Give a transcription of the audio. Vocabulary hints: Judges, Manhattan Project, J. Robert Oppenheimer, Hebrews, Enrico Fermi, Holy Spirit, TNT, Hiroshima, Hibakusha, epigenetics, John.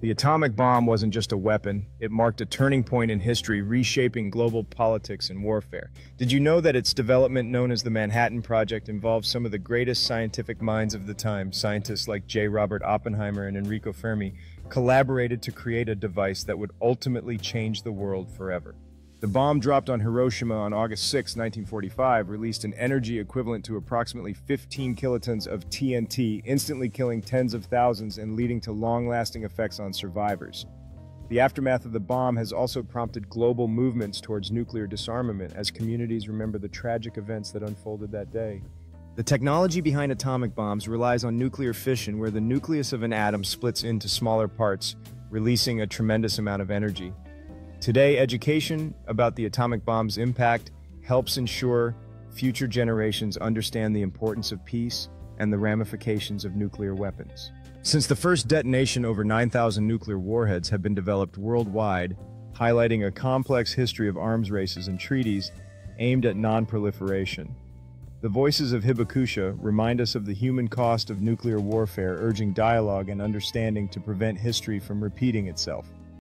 The atomic bomb wasn't just a weapon, it marked a turning point in history, reshaping global politics and warfare. Did you know that its development, known as the Manhattan Project, involved some of the greatest scientific minds of the time? Scientists like J. Robert Oppenheimer and Enrico Fermi collaborated to create a device that would ultimately change the world forever. The bomb dropped on Hiroshima on August 6, 1945, released an energy equivalent to approximately 15 kilotons of TNT, instantly killing tens of thousands and leading to long-lasting effects on survivors. The aftermath of the bomb has also prompted global movements towards nuclear disarmament as communities remember the tragic events that unfolded that day. The technology behind atomic bombs relies on nuclear fission, where the nucleus of an atom splits into smaller parts, releasing a tremendous amount of energy. Today, education about the atomic bomb's impact helps ensure future generations understand the importance of peace and the ramifications of nuclear weapons. Since the first detonation, over 9,000 nuclear warheads have been developed worldwide, highlighting a complex history of arms races and treaties aimed at non-proliferation. The voices of Hibakusha remind us of the human cost of nuclear warfare, urging dialogue and understanding to prevent history from repeating itself.